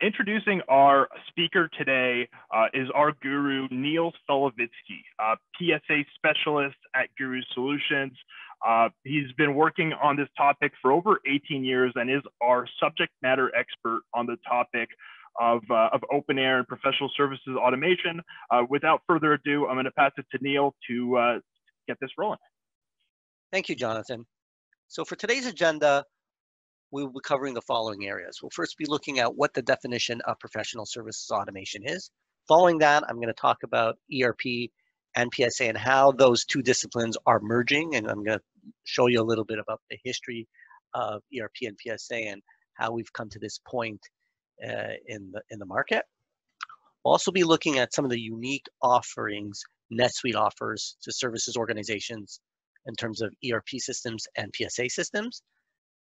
Introducing our speaker today is our guru, Neil Solovitsky, PSA specialist at Guru Solutions. He's been working on this topic for over 18 years and is our subject matter expert on the topic of OpenAir and professional services automation. Without further ado, I'm going to pass it to Neil to get this rolling. Thank you, Jonathan. So for today's agenda, we will be covering the following areas. We'll first be looking at what the definition of professional services automation is. Following that, I'm going to talk about ERP and PSA and how those two disciplines are merging. And I'm going to show you a little bit about the history of ERP and PSA and how we've come to this point in the market. We'll also be looking at some of the unique offerings NetSuite offers to services organizations in terms of ERP systems and PSA systems.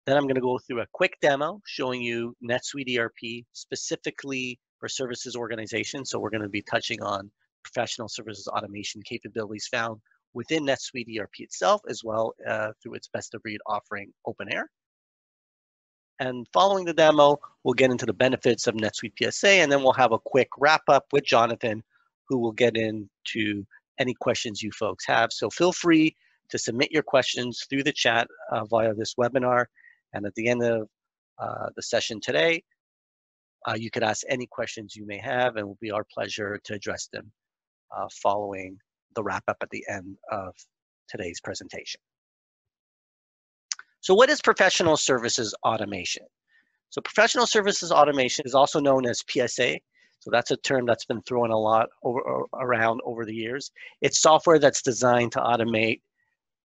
Then I'm going to go through a quick demo showing you NetSuite ERP specifically for services organizations. So we're going to be touching on professional services automation capabilities found within NetSuite ERP itself, as well through its best of breed offering OpenAir. And following the demo, we'll get into the benefits of NetSuite PSA, and then we'll have a quick wrap up with Jonathan, who will get into any questions you folks have. So feel free to submit your questions through the chat via this webinar. And at the end of the session today, you could ask any questions you may have, and it will be our pleasure to address them following the wrap up at the end of today's presentation. So what is professional services automation? So professional services automation is also known as PSA. So that's a term that's been thrown a lot around over the years. It's software that's designed to automate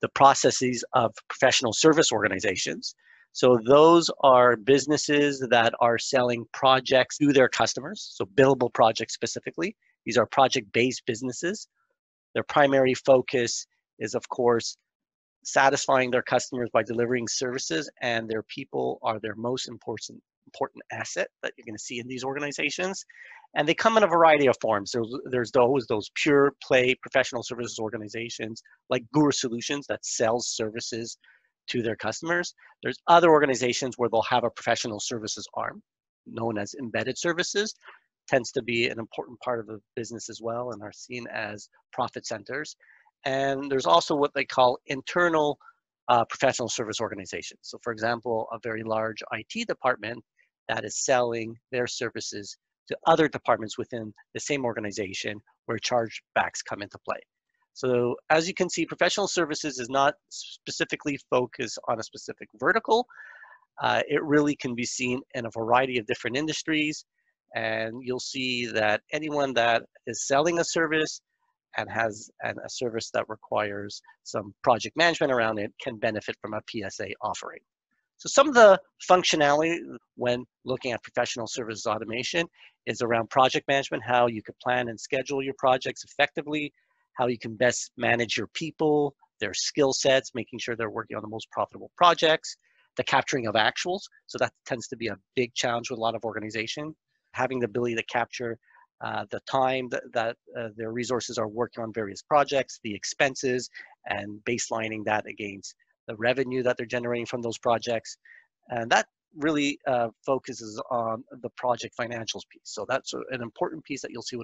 the processes of professional service organizations. So those are businesses that are selling projects to their customers, so billable projects specifically. These are project-based businesses. Their primary focus is, of course, satisfying their customers by delivering services, and their people are their most important asset that you're going to see in these organizations. And they come in a variety of forms. There's those pure play professional services organizations like Guru Solutions that sells services to their customers. There's other organizations where they'll have a professional services arm known as embedded services. Tends to be an important part of the business as well and are seen as profit centers. And there's also what they call internal professional service organizations. So for example, a very large IT department that is selling their services to other departments within the same organization where chargebacks come into play. So as you can see, professional services is not specifically focused on a specific vertical. It really can be seen in a variety of different industries. And you'll see that anyone that is selling a service and has a service that requires some project management around it can benefit from a PSA offering. So some of the functionality when looking at professional services automation is around project management, how you can plan and schedule your projects effectively, how you can best manage your people, their skill sets, making sure they're working on the most profitable projects, the capturing of actuals. So that tends to be a big challenge with a lot of organizations, having the ability to capture the time that their resources are working on various projects, the expenses, and baselining that against the revenue that they're generating from those projects. And that really focuses on the project financials piece. So that's an important piece that you'll see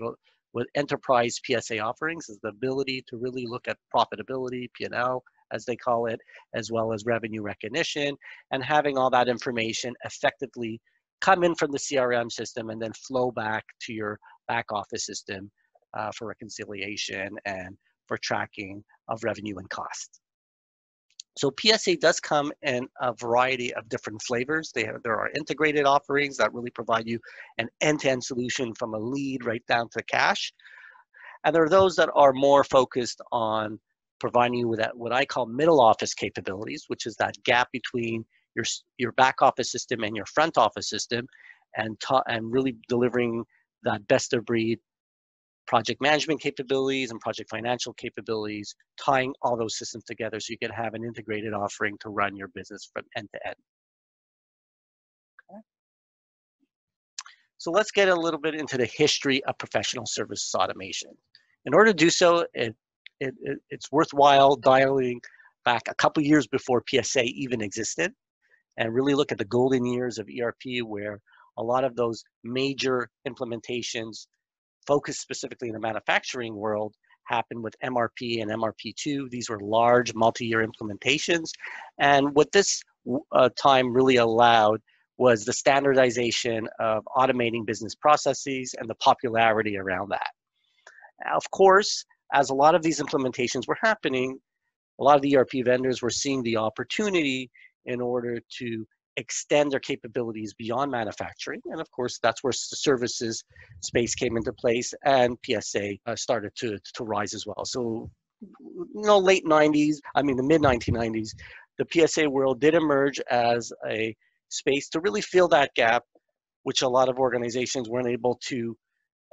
with enterprise PSA offerings is the ability to really look at profitability, P&L, as they call it, as well as revenue recognition, and having all that information effectively come in from the CRM system and then flow back to your back office system for reconciliation and for tracking of revenue and cost. So PSA does come in a variety of different flavors. There are integrated offerings that really provide you an end-to-end solution from a lead right down to cash. And there are those that are more focused on providing you with what I call middle office capabilities, which is that gap between your back office system and your front office system and really delivering that best of breed project management capabilities and project financial capabilities, tying all those systems together so you can have an integrated offering to run your business from end to end. Okay. So let's get a little bit into the history of professional services automation. In order to do so, it's worthwhile dialing back a couple years before PSA even existed and really look at the golden years of ERP where a lot of those major implementations focused specifically in the manufacturing world happened with MRP and MRP II. These were large multi-year implementations. And what this time really allowed was the standardization of automating business processes and the popularity around that. Now, of course, as a lot of these implementations were happening, a lot of the ERP vendors were seeing the opportunity in order to extend their capabilities beyond manufacturing. And of course, that's where the services space came into place, and PSA started to rise as well. So, late 90s, I mean, the mid 1990s, the PSA world did emerge as a space to really fill that gap, which a lot of organizations weren't able to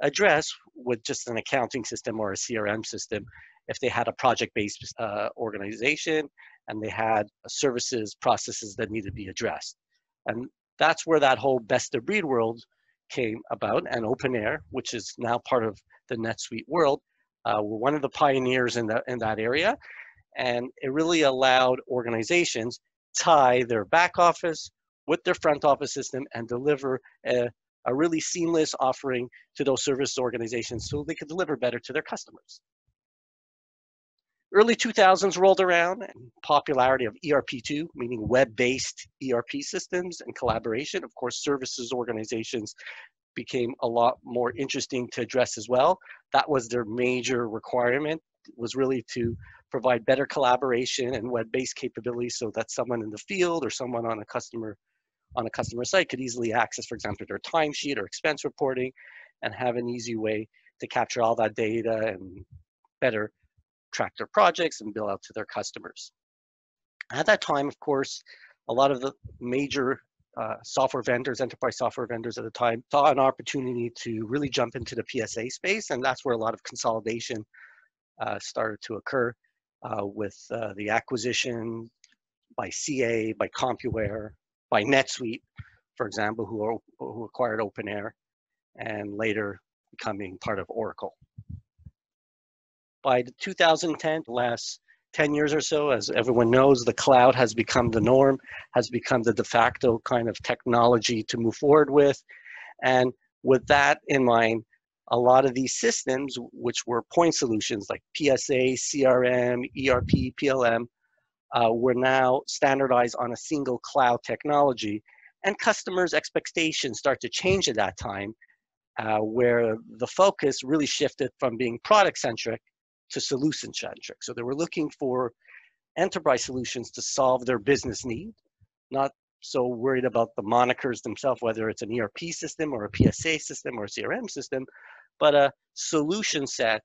address with just an accounting system or a CRM system. If they had a project-based organization and they had services processes that needed to be addressed. And that's where that whole best of breed world came about, and OpenAir, which is now part of the NetSuite world, were one of the pioneers in that area. And it really allowed organizations tie their back office with their front office system and deliver a really seamless offering to those service organizations so they could deliver better to their customers. Early 2000s rolled around, and popularity of ERP2, meaning web-based ERP systems and collaboration. Of course, services organizations became a lot more interesting to address as well. That was their major requirement, was really to provide better collaboration and web-based capabilities so that someone in the field or someone on a customer site could easily access, for example, their timesheet or expense reporting and have an easy way to capture all that data and better track their projects and bill out to their customers. At that time, of course, a lot of the major software vendors, enterprise software vendors at the time, saw an opportunity to really jump into the PSA space, and that's where a lot of consolidation started to occur with the acquisition by CA, by CompuWare, by NetSuite, for example, who acquired OpenAir, and later becoming part of Oracle. By 2010, the last 10 years or so, as everyone knows, the cloud has become the norm, has become the de facto kind of technology to move forward with. And with that in mind, a lot of these systems, which were point solutions like PSA, CRM, ERP, PLM, were now standardized on a single cloud technology. And customers' expectations start to change at that time, where the focus really shifted from being product-centric to solution-centric. So they were looking for enterprise solutions to solve their business need, not so worried about the monikers themselves, whether it's an ERP system or a PSA system or a CRM system, but a solution set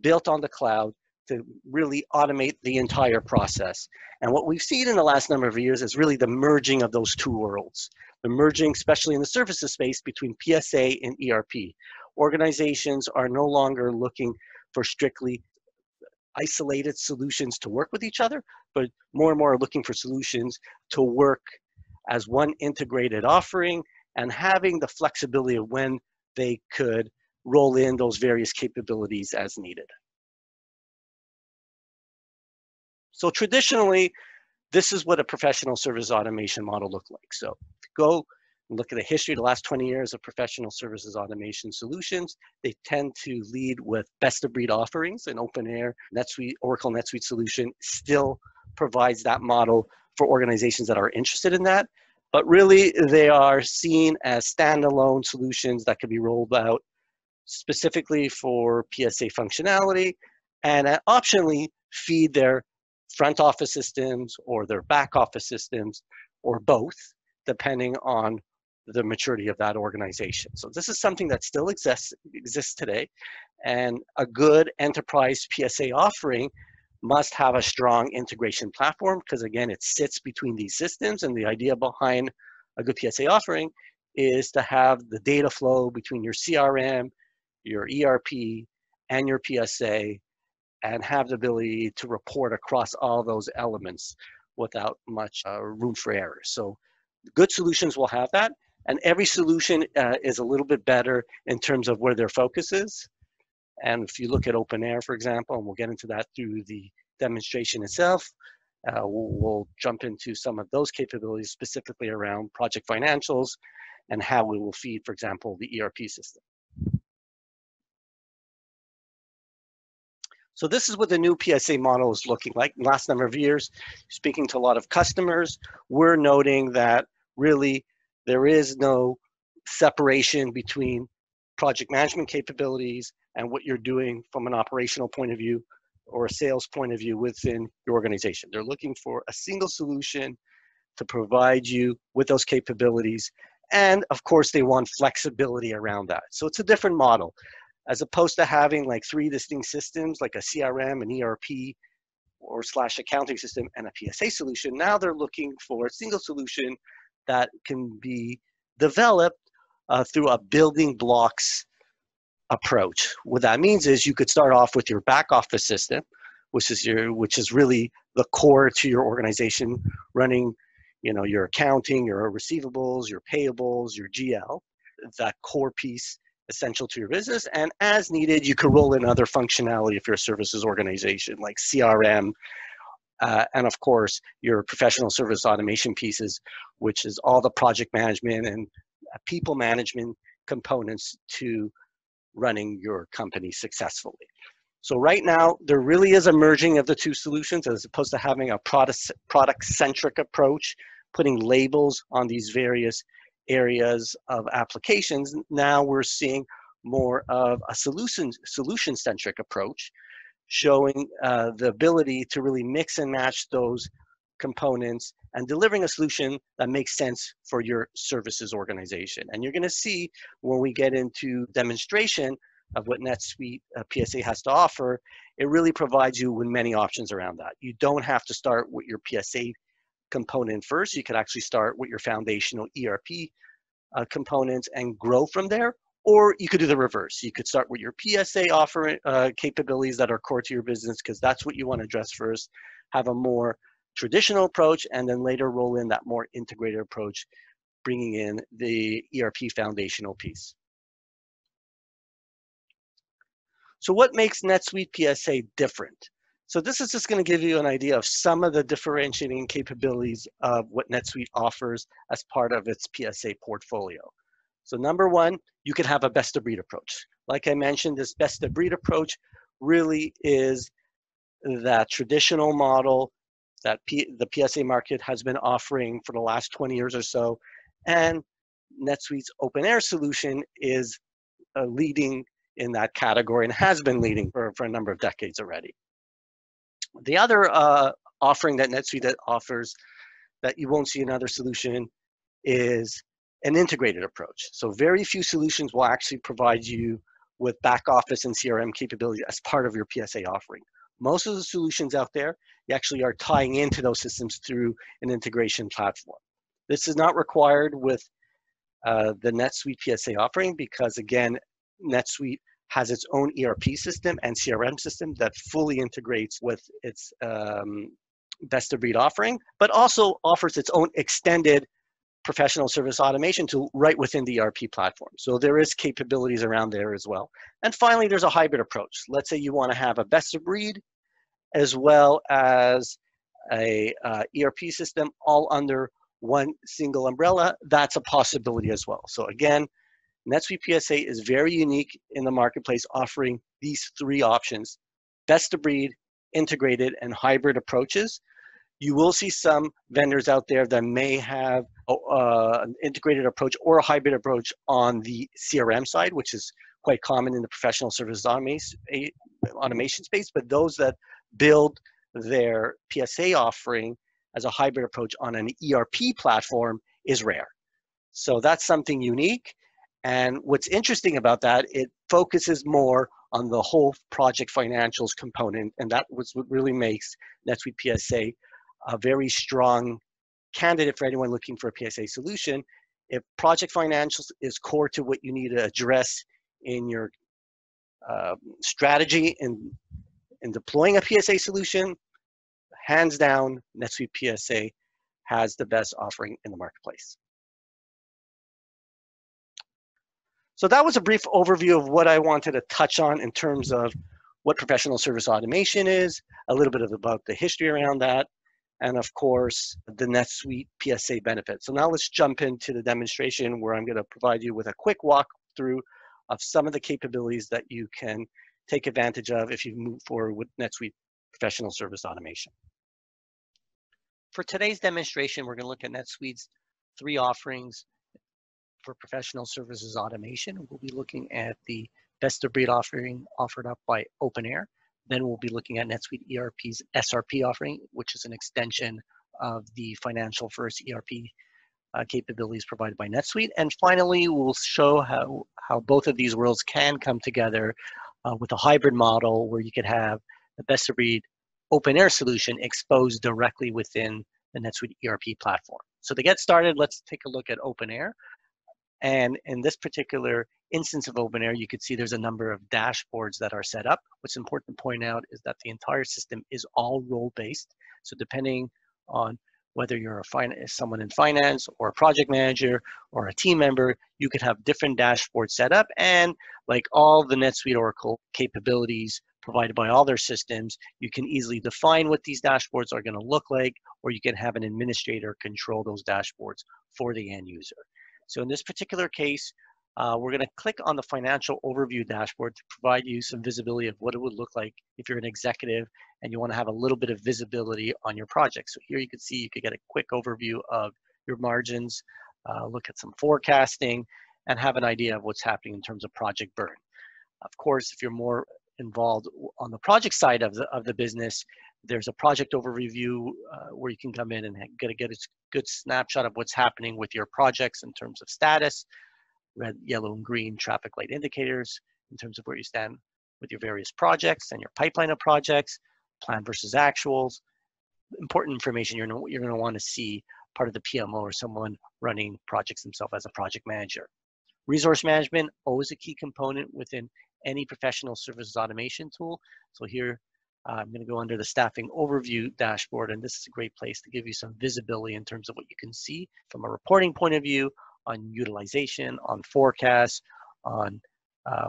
built on the cloud to really automate the entire process. And what we've seen in the last number of years is really the merging of those two worlds, the merging, especially in the services space, between PSA and ERP. Organizations are no longer looking for strictly isolated solutions to work with each other, but more and more are looking for solutions to work as one integrated offering and having the flexibility of when they could roll in those various capabilities as needed. So traditionally, this is what a professional service automation model looked like. So go and look at the history of the last 20 years of professional services automation solutions. They tend to lead with best of breed offerings, and OpenAir, NetSuite, Oracle NetSuite solution still provides that model for organizations that are interested in that. But really, they are seen as standalone solutions that can be rolled out specifically for PSA functionality and optionally feed their front office systems or their back office systems or both, depending on the maturity of that organization. So this is something that still exists today, and a good enterprise PSA offering must have a strong integration platform because, again, it sits between these systems, and the idea behind a good PSA offering is to have the data flow between your CRM, your ERP, and your PSA, and have the ability to report across all those elements without much room for error. So good solutions will have that, and every solution is a little bit better in terms of where their focus is. And if you look at OpenAir, for example, and we'll get into that through the demonstration itself, we'll jump into some of those capabilities specifically around project financials and how we will feed, for example, the ERP system. So this is what the new PSA model is looking like. In the last number of years, speaking to a lot of customers, we're noting that really there is no separation between project management capabilities and what you're doing from an operational point of view or a sales point of view within your organization. They're looking for a single solution to provide you with those capabilities. And of course, they want flexibility around that. So it's a different model. As opposed to having like three distinct systems, like a CRM, an ERP, or slash accounting system, and a PSA solution, now they're looking for a single solution that can be developed through a building blocks approach. What that means is you could start off with your back office system, which is really the core to your organization, running, your accounting, your receivables, your payables, your GL, that core piece essential to your business. And as needed, you could roll in other functionality if you're a services organization, like CRM, and of course, your professional service automation pieces, which is all the project management and people management components to running your company successfully. So right now, there really is a merging of the two solutions, as opposed to having a product-centric approach, putting labels on these various areas of applications. Now we're seeing more of a solution-centric approach, showing the ability to really mix and match those components and delivering a solution that makes sense for your services organization. And you're going to see when we get into demonstration of what NetSuite PSA has to offer, it really provides you with many options around that. You don't have to start with your PSA component first. You could actually start with your foundational ERP components and grow from there, or you could do the reverse. You could start with your PSA offering capabilities that are core to your business, because that's what you want to address first, have a more traditional approach, and then later roll in that more integrated approach, bringing in the ERP foundational piece. So what makes NetSuite PSA different? So this is just going to give you an idea of some of the differentiating capabilities of what NetSuite offers as part of its PSA portfolio. So number one, you can have a best of breed approach. Like I mentioned, this best of breed approach really is that traditional model that the PSA market has been offering for the last 20 years or so. And NetSuite's OpenAir solution is leading in that category and has been leading for a number of decades already. The other offering that NetSuite offers that you won't see in other solution is an integrated approach. So very few solutions will actually provide you with back office and CRM capabilities as part of your PSA offering. Most of the solutions out there, you actually are tying into those systems through an integration platform. This is not required with the NetSuite PSA offering, because again, NetSuite has its own ERP system and CRM system that fully integrates with its best of breed offering, but also offers its own extended professional service automation tool right within the ERP platform. So there is capabilities around there as well. And finally, there's a hybrid approach. Let's say you want to have a best of breed as well as a ERP system all under one single umbrella. That's a possibility as well. So again, NetSuite PSA is very unique in the marketplace, offering these three options: best of breed, integrated, and hybrid approaches. You will see some vendors out there that may have an integrated approach or a hybrid approach on the CRM side, which is quite common in the professional services automation space, but those that build their PSA offering as a hybrid approach on an ERP platform is rare. So that's something unique. And what's interesting about that, it focuses more on the whole project financials component, and that was what really makes NetSuite PSA a very strong candidate for anyone looking for a PSA solution. If project financials is core to what you need to address in your strategy in deploying a PSA solution, hands down, NetSuite PSA has the best offering in the marketplace. So that was a brief overview of what I wanted to touch on in terms of what professional service automation is, a little bit about the history around that, and of course, the NetSuite PSA benefits. So now let's jump into the demonstration where I'm going to provide you with a quick walkthrough of some of the capabilities that you can take advantage of if you move forward with NetSuite Professional Service Automation. For today's demonstration, we're going to look at NetSuite's three offerings for Professional Services Automation. We'll be looking at the best-of-breed offering offered up by OpenAir. Then we'll be looking at NetSuite ERP's SRP offering, which is an extension of the Financial First ERP capabilities provided by NetSuite. And finally, we'll show how both of these worlds can come together with a hybrid model where you could have the best-of-breed OpenAir solution exposed directly within the NetSuite ERP platform. So to get started, let's take a look at OpenAir. And in this particular instance of OpenAir, you could see there's a number of dashboards that are set up. What's important to point out is that the entire system is all role-based. So depending on whether you're someone in finance or a project manager or a team member, you could have different dashboards set up. And like all the NetSuite Oracle capabilities provided by all their systems, you can easily define what these dashboards are going to look like, or you can have an administrator control those dashboards for the end user. So in this particular case, we're going to click on the financial overview dashboard to provide you some visibility of what it would look like if you're an executive and you want to have a little bit of visibility on your project. So here you can see you could get a quick overview of your margins, look at some forecasting, and have an idea of what's happening in terms of project burn. Of course, if you're more involved on the project side of the business, there's a project overview where you can come in and get a good snapshot of what's happening with your projects in terms of status, red, yellow, and green traffic light indicators in terms of where you stand with your various projects and your pipeline of projects, plan versus actuals, important information you're going to want to see part of the PMO or someone running projects themselves as a project manager. Resource management, always a key component within any professional services automation tool. So here I'm going to go under the staffing overview dashboard, and this is a great place to give you some visibility in terms of what you can see from a reporting point of view on utilization, on forecasts, on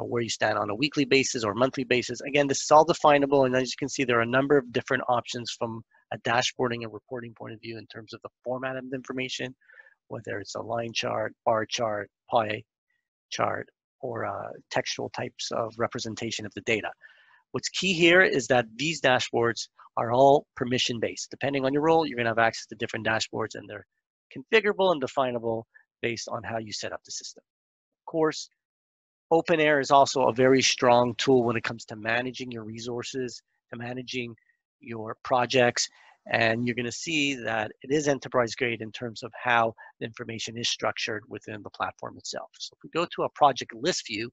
where you stand on a weekly basis or monthly basis. Again, this is all definable, and as you can see, there are a number of different options from a dashboarding and reporting point of view in terms of the format of the information, whether it's a line chart, bar chart, pie chart, or textual types of representation of the data. What's key here is that these dashboards are all permission-based. Depending on your role, you're going to have access to different dashboards, and they're configurable and definable based on how you set up the system. Of course, OpenAir is also a very strong tool when it comes to managing your resources, to managing your projects, and you're going to see that it is enterprise-grade in terms of how the information is structured within the platform itself. So if we go to a project list view,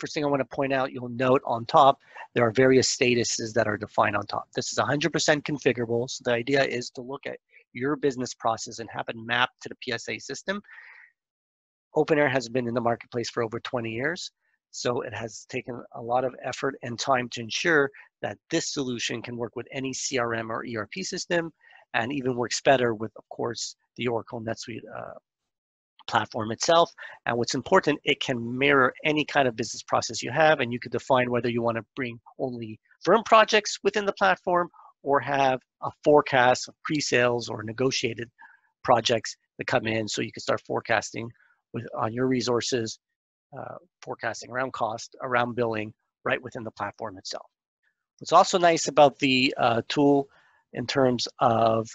first thing I want to point out, you'll note on top, there are various statuses that are defined on top. This is 100% configurable, so the idea is to look at your business process and have it mapped to the PSA system. OpenAir has been in the marketplace for over 20 years, so it has taken a lot of effort and time to ensure that this solution can work with any CRM or ERP system, and even works better with, of course, the Oracle NetSuite platform itself. And what's important, it can mirror any kind of business process you have, and you could define whether you want to bring only firm projects within the platform or have a forecast of pre-sales or negotiated projects that come in, so you can start forecasting on your resources, forecasting around cost, around billing, right within the platform itself. What's also nice about the tool in terms of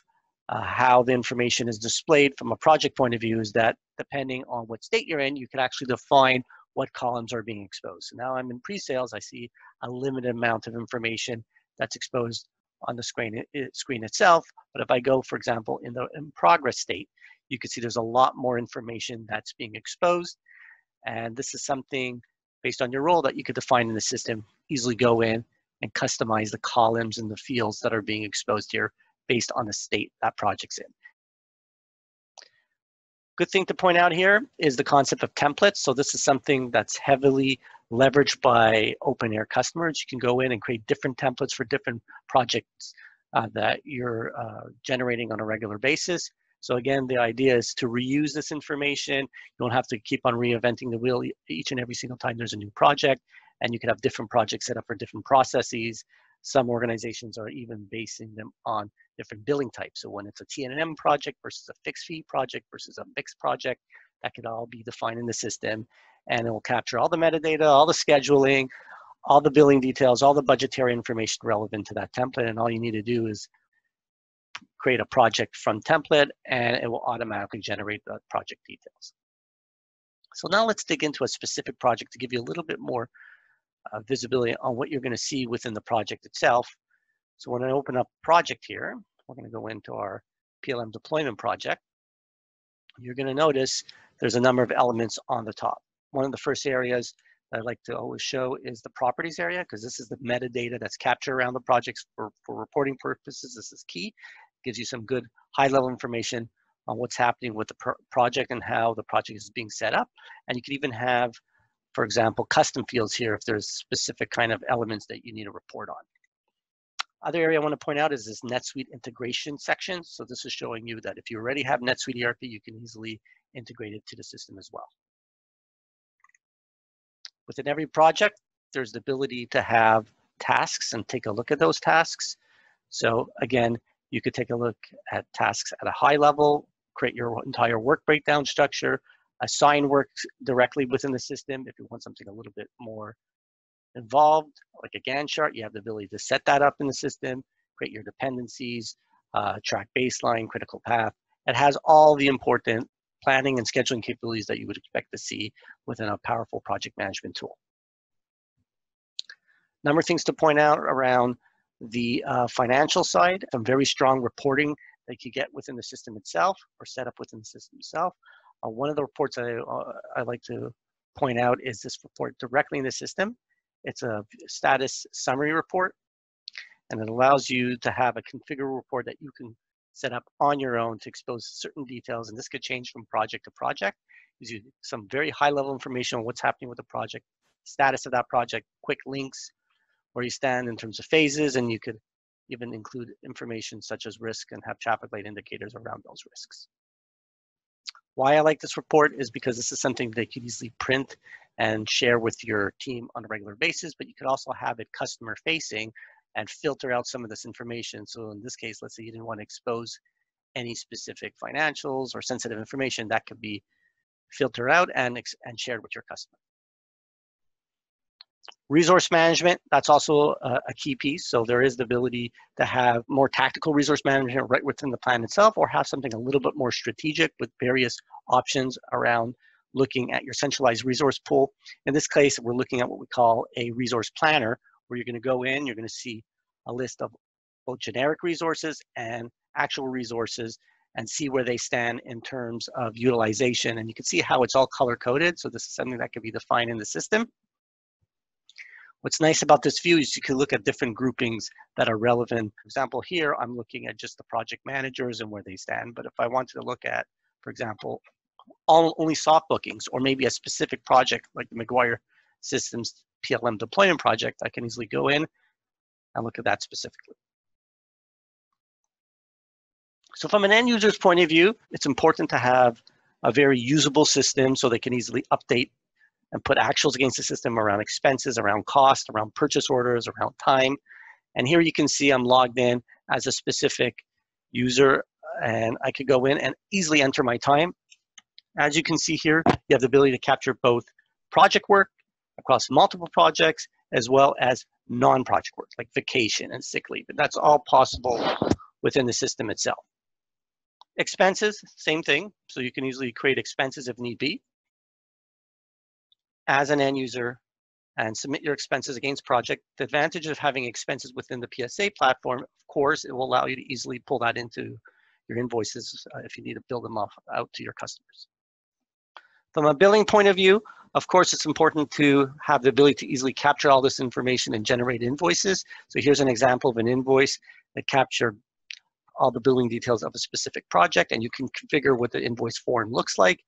how the information is displayed from a project point of view is that depending on what state you're in, you can actually define what columns are being exposed. So now I'm in pre-sales, I see a limited amount of information that's exposed on the screen itself. But if I go, for example, in the in progress state, you can see there's a lot more information that's being exposed. And this is something based on your role that you could define in the system, easily go in and customize the columns and the fields that are being exposed here based on the state that project's in. Good thing to point out here is the concept of templates. So this is something that's heavily leveraged by OpenAir customers. You can go in and create different templates for different projects that you're generating on a regular basis. So again, the idea is to reuse this information. You don't have to keep on reinventing the wheel each and every single time there's a new project, and you can have different projects set up for different processes Some organizations are even basing them on different billing types. So when it's a T&M project versus a fixed fee project versus a mixed project, that could all be defined in the system, and it will capture all the metadata, all the scheduling, all the billing details, all the budgetary information relevant to that template. And all you need to do is create a project from template, and it will automatically generate the project details. So now let's dig into a specific project to give you a little bit more visibility on what you're going to see within the project itself. So when I open up project here, we're going to go into our PLM deployment project. You're going to notice there's a number of elements on the top. One of the first areas that I like to always show is the properties area, because this is the metadata that's captured around the projects for reporting purposes. This is key. It gives you some good high-level information on what's happening with the project and how the project is being set up. And you could even have, for example, custom fields here if there's specific kind of elements that you need to report on. Other area I want to point out is this NetSuite integration section. So this is showing you that if you already have NetSuite ERP, you can easily integrate it to the system as well. Within every project, there's the ability to have tasks and take a look at those tasks. So again, you could take a look at tasks at a high level, create your entire work breakdown structure, assign work directly within the system. If you want something a little bit more involved, like a Gantt chart, you have the ability to set that up in the system, create your dependencies, track baseline, critical path. It has all the important planning and scheduling capabilities that you would expect to see within a powerful project management tool. Number of things to point out around the financial side, some very strong reporting that you get within the system itself or set up within the system itself. One of the reports I like to point out is this report directly in the system. It's a status summary report, and it allows you to have a configurable report that you can set up on your own to expose certain details, and this could change from project to project. It gives you some very high-level information on what's happening with the project, status of that project, quick links, where you stand in terms of phases, and you could even include information such as risk and have traffic light indicators around those risks. Why I like this report is because this is something that you can easily print and share with your team on a regular basis, but you could also have it customer facing and filter out some of this information. So in this case, let's say you didn't want to expose any specific financials or sensitive information, that could be filtered out and shared with your customer. Resource management, that's also a key piece. So there is the ability to have more tactical resource management right within the plan itself, or have something a little bit more strategic with various options around looking at your centralized resource pool. In this case, we're looking at what we call a resource planner, where you're going to go in, you're going to see a list of both generic resources and actual resources and see where they stand in terms of utilization. And you can see how it's all color-coded. So this is something that can be defined in the system. What's nice about this view is you can look at different groupings that are relevant. For example, here I'm looking at just the project managers and where they stand. But if I wanted to look at, for example, only soft bookings or maybe a specific project like the McGuire Systems PLM deployment project, I can easily go in and look at that specifically. So from an end user's point of view, it's important to have a very usable system so they can easily update and put actuals against the system around expenses, around cost, around purchase orders, around time. And here you can see I'm logged in as a specific user, and I could go in and easily enter my time. As you can see here, you have the ability to capture both project work across multiple projects, as well as non-project work, like vacation and sick leave. And that's all possible within the system itself. Expenses, same thing. So you can easily create expenses if need be as an end user and submit your expenses against project. The advantage of having expenses within the PSA platform, of course, it will allow you to easily pull that into your invoices if you need to build them out to your customers. From a billing point of view, of course, it's important to have the ability to easily capture all this information and generate invoices. So here's an example of an invoice that captured all the billing details of a specific project, and you can configure what the invoice form looks like.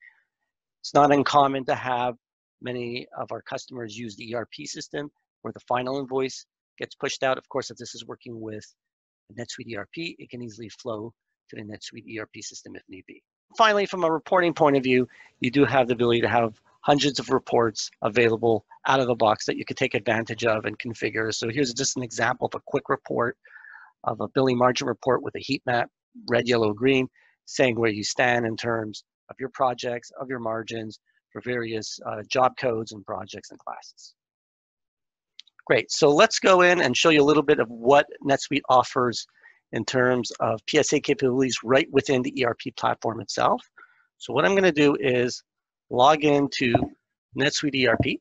It's not uncommon to have many of our customers use the ERP system where the final invoice gets pushed out. Of course, if this is working with NetSuite ERP, it can easily flow to the NetSuite ERP system if need be. Finally, from a reporting point of view, you do have the ability to have hundreds of reports available out of the box that you could take advantage of and configure. So here's just an example of a quick report of a billing margin report with a heat map, red, yellow, green, saying where you stand in terms of your projects, of your margins, for various job codes and projects and classes. Great, so let's go in and show you a little bit of what NetSuite offers in terms of PSA capabilities right within the ERP platform itself. So what I'm gonna do is log into NetSuite ERP,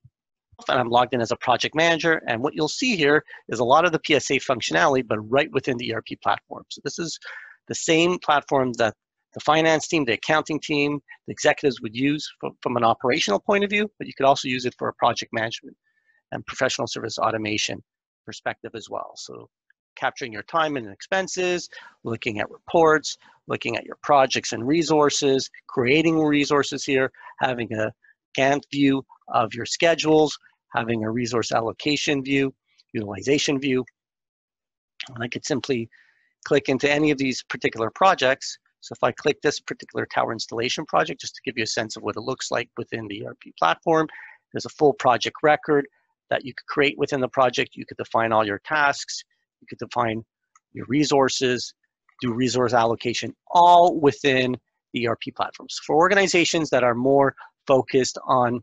and I'm logged in as a project manager, and what you'll see here is a lot of the PSA functionality, but right within the ERP platform. So this is the same platform that the finance team, the accounting team, the executives would use from an operational point of view, but you could also use it for a project management and professional service automation perspective as well. So capturing your time and expenses, looking at reports, looking at your projects and resources, creating resources here, having a Gantt view of your schedules, having a resource allocation view, utilization view. And I could simply click into any of these particular projects. So if I click this particular tower installation project, just to give you a sense of what it looks like within the ERP platform, there's a full project record that you could create within the project. You could define all your tasks, you could define your resources, do resource allocation, all within the ERP platforms. For organizations that are more focused on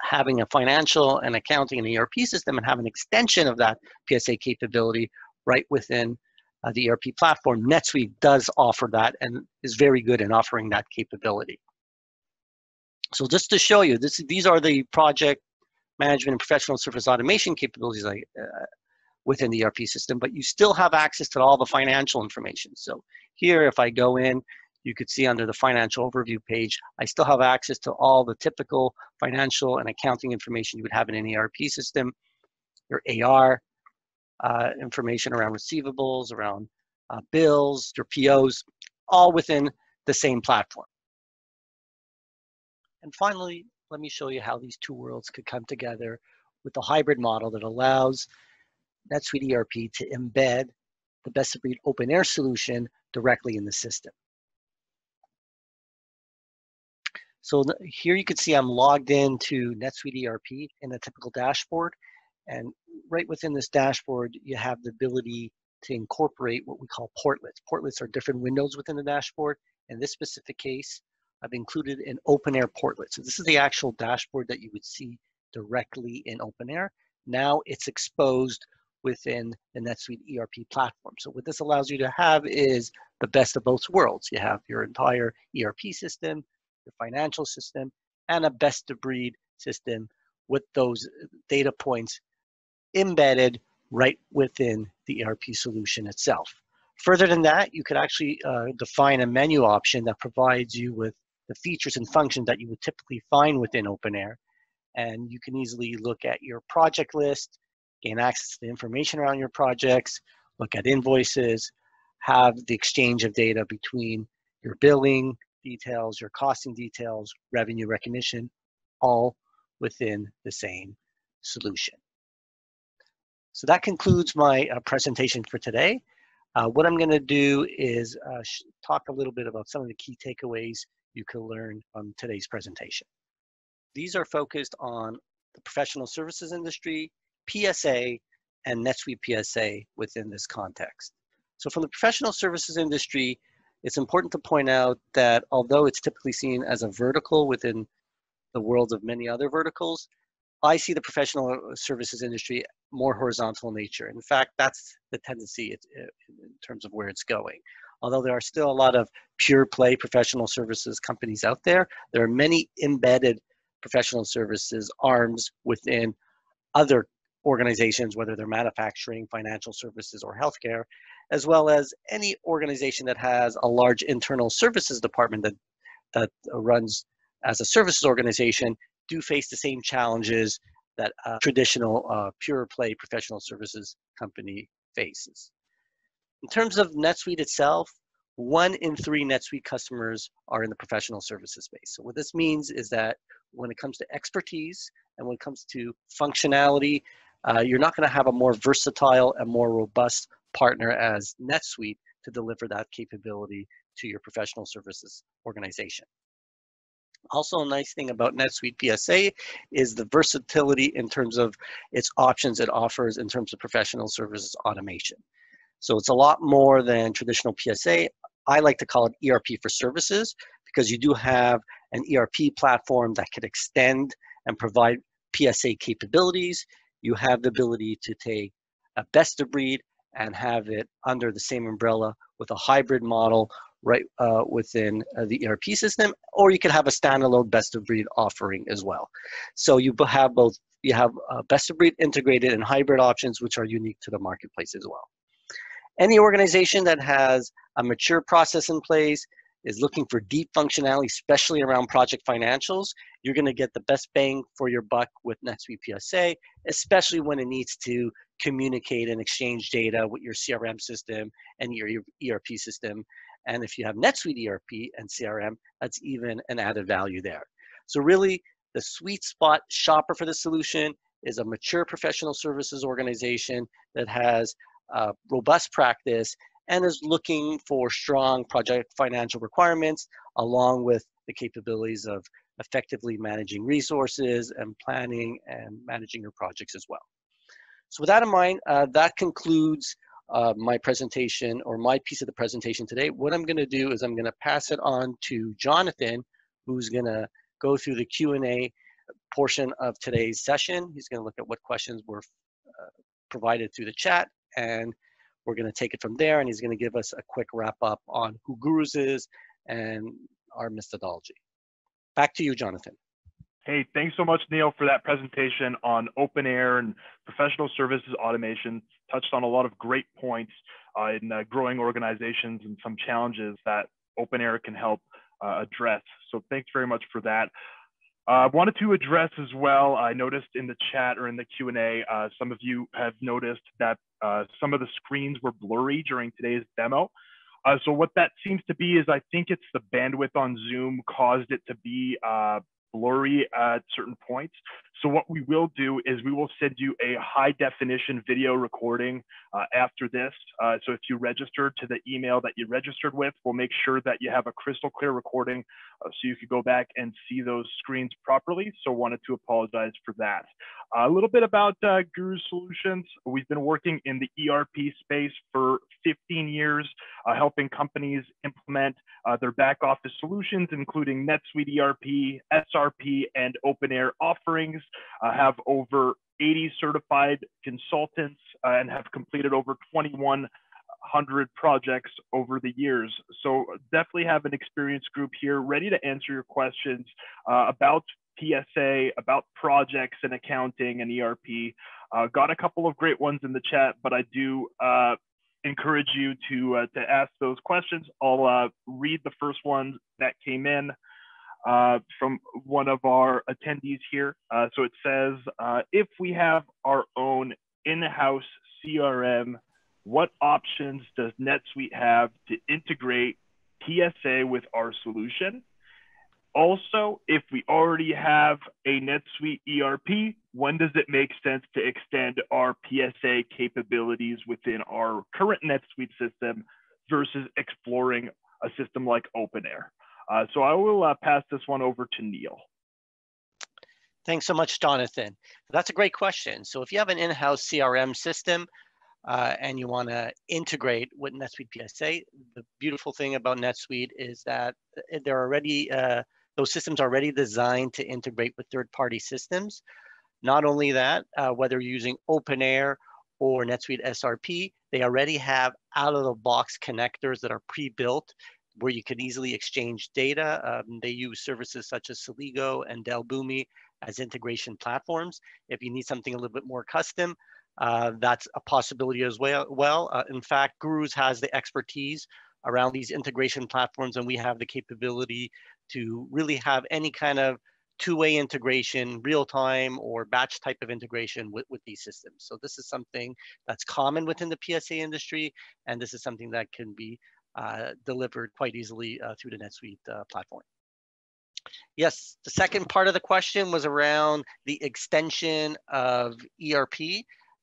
having a financial and accounting and ERP system and have an extension of that PSA capability right within the ERP platform, NetSuite does offer that and is very good in offering that capability. So just to show you, these are the project management and professional service automation capabilities within the ERP system, but you still have access to all the financial information. So here, if I go in, you could see under the financial overview page, I still have access to all the typical financial and accounting information you would have in an ERP system, your AR, information around receivables, around bills, your POs, all within the same platform. And finally, let me show you how these two worlds could come together with the hybrid model that allows NetSuite ERP to embed the best-of-breed OpenAir solution directly in the system. So here you can see I'm logged into NetSuite ERP in a typical dashboard. And right within this dashboard, you have the ability to incorporate what we call portlets. Portlets are different windows within the dashboard. In this specific case, I've included an OpenAir portlet. So this is the actual dashboard that you would see directly in OpenAir. Now it's exposed within the NetSuite ERP platform. So what this allows you to have is the best of both worlds. You have your entire ERP system, your financial system, and a best of breed system with those data points embedded right within the ERP solution itself. Further than that, you could actually define a menu option that provides you with the features and functions that you would typically find within OpenAir. And you can easily look at your project list, gain access to the information around your projects, look at invoices, have the exchange of data between your billing details, your costing details, revenue recognition, all within the same solution. So that concludes my presentation for today. What I'm going to do is talk a little bit about some of the key takeaways you can learn from today's presentation. These are focused on the professional services industry, PSA, and NetSuite PSA within this context. So from the professional services industry, it's important to point out that although it's typically seen as a vertical within the world of many other verticals, I see the professional services industry more horizontal in nature. In fact, that's the tendency in terms of where it's going. Although there are still a lot of pure play professional services companies out there, there are many embedded professional services arms within other organizations, whether they're manufacturing, financial services, or healthcare, as well as any organization that has a large internal services department that runs as a services organization do face the same challenges that a traditional pure play professional services company faces. In terms of NetSuite itself, 1 in 3 NetSuite customers are in the professional services space. So what this means is that when it comes to expertise and when it comes to functionality, you're not going to have a more versatile and more robust partner as NetSuite to deliver that capability to your professional services organization. Also, a nice thing about NetSuite PSA is the versatility in terms of its options it offers in terms of professional services automation. So it's a lot more than traditional PSA. I like to call it ERP for services, because you do have an ERP platform that could extend and provide PSA capabilities. You have the ability to take a best of breed and have it under the same umbrella with a hybrid model right within the ERP system, or you could have a standalone best of breed offering as well. So you have both, you have best of breed, integrated, and hybrid options, which are unique to the marketplace as well. Any organization that has a mature process in place is looking for deep functionality, especially around project financials. You're gonna get the best bang for your buck with NetSuite PSA, especially when it needs to communicate and exchange data with your CRM system and your ERP system. And if you have NetSuite ERP and CRM, that's even an added value there. So really, the sweet spot shopper for the solution is a mature professional services organization that has a robust practice and is looking for strong project financial requirements, along with the capabilities of effectively managing resources and planning and managing your projects as well. So with that in mind, that concludes my presentation, or my piece of the presentation today. What I'm gonna do is I'm gonna pass it on to Jonathan, who's gonna go through the Q&A portion of today's session. He's gonna look at what questions were provided through the chat, and we're going to take it from there, and he's going to give us a quick wrap up on who Gurus is and our methodology. Back to you, Jonathan. Hey, thanks so much, Neil, for that presentation on OpenAir and professional services automation. Touched on a lot of great points in growing organizations and some challenges that OpenAir can help address. So thanks very much for that. I wanted to address as well, I noticed in the chat or in the Q&A, some of you have noticed that some of the screens were blurry during today's demo. So what that seems to be is, I think it's the bandwidth on Zoom caused it to be blurry at certain points. So what we will do is we will send you a high definition video recording after this. So if you register to the email that you registered with, we'll make sure that you have a crystal clear recording so you can go back and see those screens properly. So wanted to apologize for that. A little bit about Guru Solutions. We've been working in the ERP space for 15 years, helping companies implement their back office solutions, including NetSuite ERP, SRP, and OpenAir offerings. Have over 80 certified consultants and have completed over 2,100 projects over the years. So definitely have an experienced group here ready to answer your questions about PSA, about projects and accounting and ERP. Got a couple of great ones in the chat, but I do encourage you to ask those questions. I'll read the first one that came in from one of our attendees here. So it says, if we have our own in-house CRM, what options does NetSuite have to integrate PSA with our solution? Also, if we already have a NetSuite ERP, when does it make sense to extend our PSA capabilities within our current NetSuite system versus exploring a system like OpenAir? So I will pass this one over to Neil. Thanks so much, Jonathan. That's a great question. So if you have an in-house CRM system and you want to integrate with NetSuite PSA, the beautiful thing about NetSuite is that they're already, those systems are already designed to integrate with third-party systems. Not only that, whether you're using OpenAir or NetSuite SRP, they already have out-of-the-box connectors that are pre-built, where you can easily exchange data. They use services such as Celigo and Dell Boomi as integration platforms. If you need something a little bit more custom, that's a possibility as well. In fact, Gurus has the expertise around these integration platforms, and we have the capability to really have any kind of two-way integration, real-time or batch type of integration with these systems. So this is something that's common within the PSA industry, and this is something that can be delivered quite easily through the NetSuite platform. Yes, the second part of the question was around the extension of ERP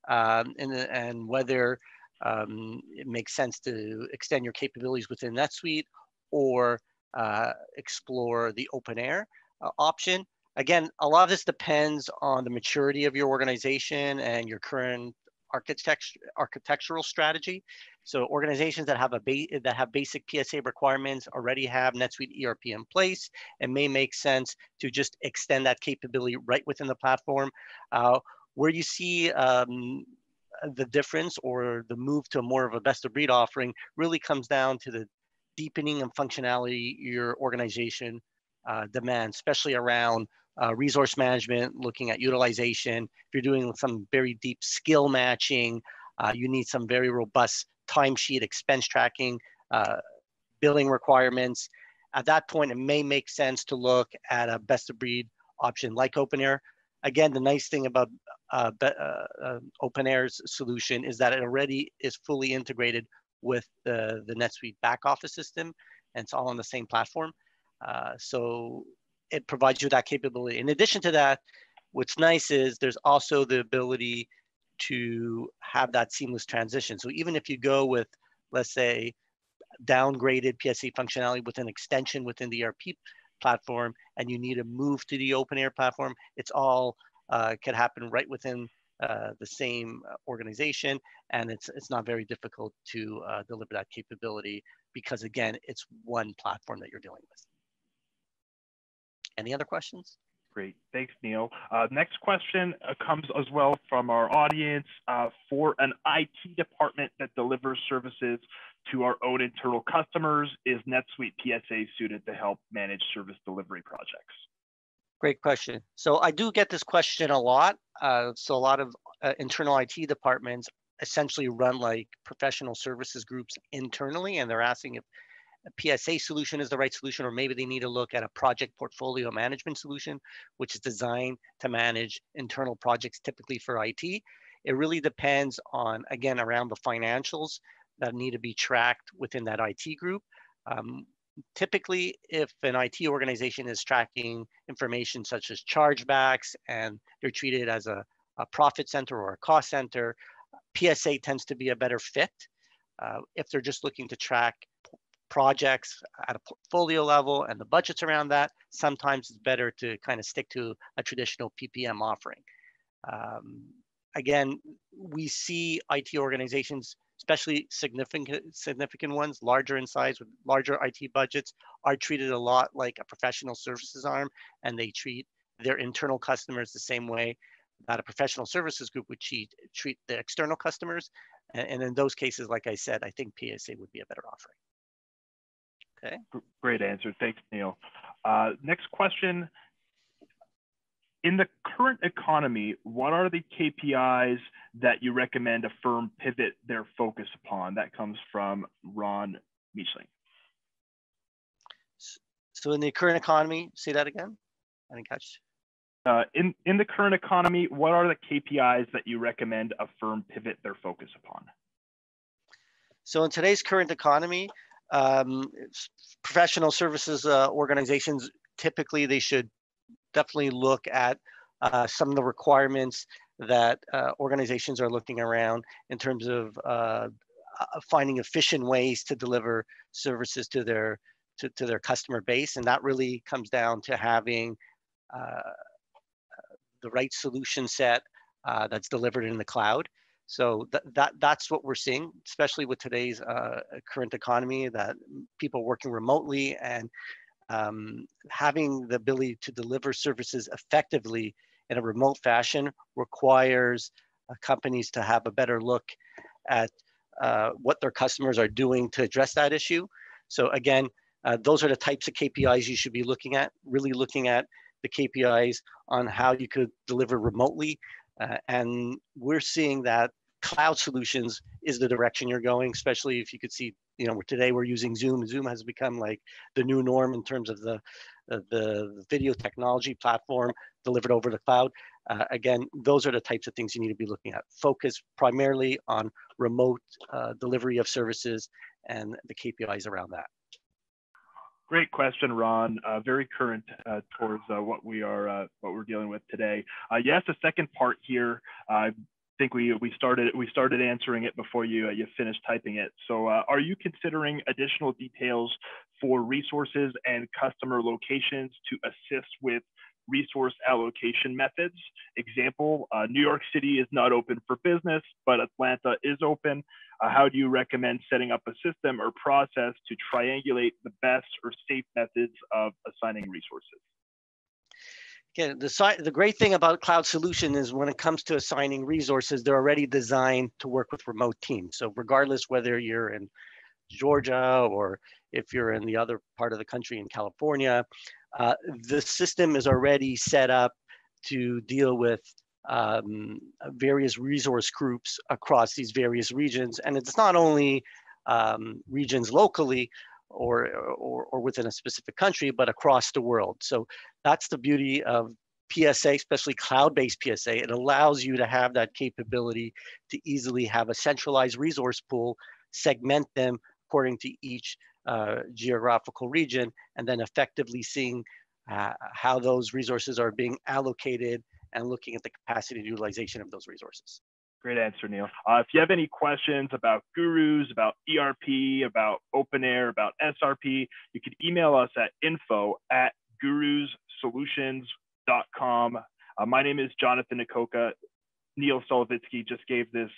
and whether it makes sense to extend your capabilities within NetSuite or explore the OpenAir. option. Again, a lot of this depends on the maturity of your organization and your current architectural strategy. So organizations that have basic PSA requirements already have NetSuite ERP in place, and may make sense to just extend that capability right within the platform. Where you see the difference or the move to more of a best of breed offering really comes down to the deepening and functionality your organization demands, especially around resource management, looking at utilization. If you're doing some very deep skill matching, you need some very robust timesheet, expense tracking, billing requirements. At that point, it may make sense to look at a best of breed option like OpenAir. Again, the nice thing about OpenAir's solution is that it already is fully integrated with the NetSuite back office system, and it's all on the same platform. So it provides you that capability. In addition to that, what's nice is there's also the ability to have that seamless transition. So even if you go with, let's say, downgraded PSA functionality with an extension within the ERP platform, and you need to move to the OpenAir platform, it's all could happen right within the same organization, and it's not very difficult to deliver that capability because, again, it's one platform that you're dealing with. Any other questions? Great, thanks, Neil. Next question comes as well from our audience for an IT department that delivers services to our own internal customers. Is NetSuite PSA suited to help manage service delivery projects? Great question. So I do get this question a lot. So a lot of internal IT departments essentially run like professional services groups internally, and they're asking if a PSA solution is the right solution, or maybe they need to look at a project portfolio management solution, which is designed to manage internal projects typically for IT. It really depends on, again, around the financials that need to be tracked within that IT group. Typically, if an IT organization is tracking information such as chargebacks and they're treated as a profit center or a cost center, PSA tends to be a better fit. If they're just looking to track projects at a portfolio level and the budgets around that, sometimes it's better to kind of stick to a traditional PPM offering. Again, we see IT organizations, especially significant ones, larger in size with larger IT budgets, are treated a lot like a professional services arm, and they treat their internal customers the same way that a professional services group would treat the external customers. And in those cases, like I said, I think PSA would be a better offering. Okay. Great answer. Thanks, Neil. Next question. In the current economy, what are the KPIs that you recommend a firm pivot their focus upon? That comes from Ron Miechling. So in the current economy, say that again? I didn't catch. In the current economy, what are the KPIs that you recommend a firm pivot their focus upon? So in today's current economy, professional services organizations, typically they should definitely look at some of the requirements that organizations are looking around in terms of finding efficient ways to deliver services to their customer base. And that really comes down to having the right solution set that's delivered in the cloud. So that's what we're seeing, especially with today's current economy, that people working remotely and having the ability to deliver services effectively in a remote fashion requires companies to have a better look at what their customers are doing to address that issue. So again, those are the types of KPIs you should be looking at, really looking at the KPIs on how you could deliver remotely. And we're seeing that cloud solutions is the direction you're going, especially if you could see, you know, today we're using Zoom. Zoom has become like the new norm in terms of the video technology platform delivered over the cloud. Again, those are the types of things you need to be looking at. Focus primarily on remote delivery of services and the KPIs around that. Great question, Ron. Very current towards what we're dealing with today. Yes, the second part here. think we started answering it before you finished typing it. So are you considering additional details for resources and customer locations to assist with resource allocation methods? Example, New York City is not open for business, but Atlanta is open. How do you recommend setting up a system or process to triangulate the best or safe methods of assigning resources? Again, the great thing about cloud solution is when it comes to assigning resources, they're already designed to work with remote teams. So regardless whether you're in Georgia or if you're in the other part of the country in California, the system is already set up to deal with various resource groups across these various regions. And it's not only regions locally, or within a specific country, but across the world. So that's the beauty of PSA, especially cloud-based PSA. It allows you to have that capability to easily have a centralized resource pool, segment them according to each geographical region, and then effectively seeing how those resources are being allocated and looking at the capacity and utilization of those resources. Great answer, Neil. If you have any questions about Gurus, about ERP, about OpenAir, about SRP, you can email us at info@gurussolutions.com. My name is Jonathan Nkoka. Neil Solovitsky just gave this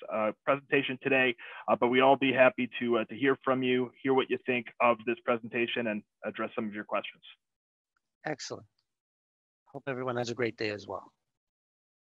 presentation today, but we'd all be happy to hear from you, hear what you think of this presentation, and address some of your questions. Excellent. Hope everyone has a great day as well.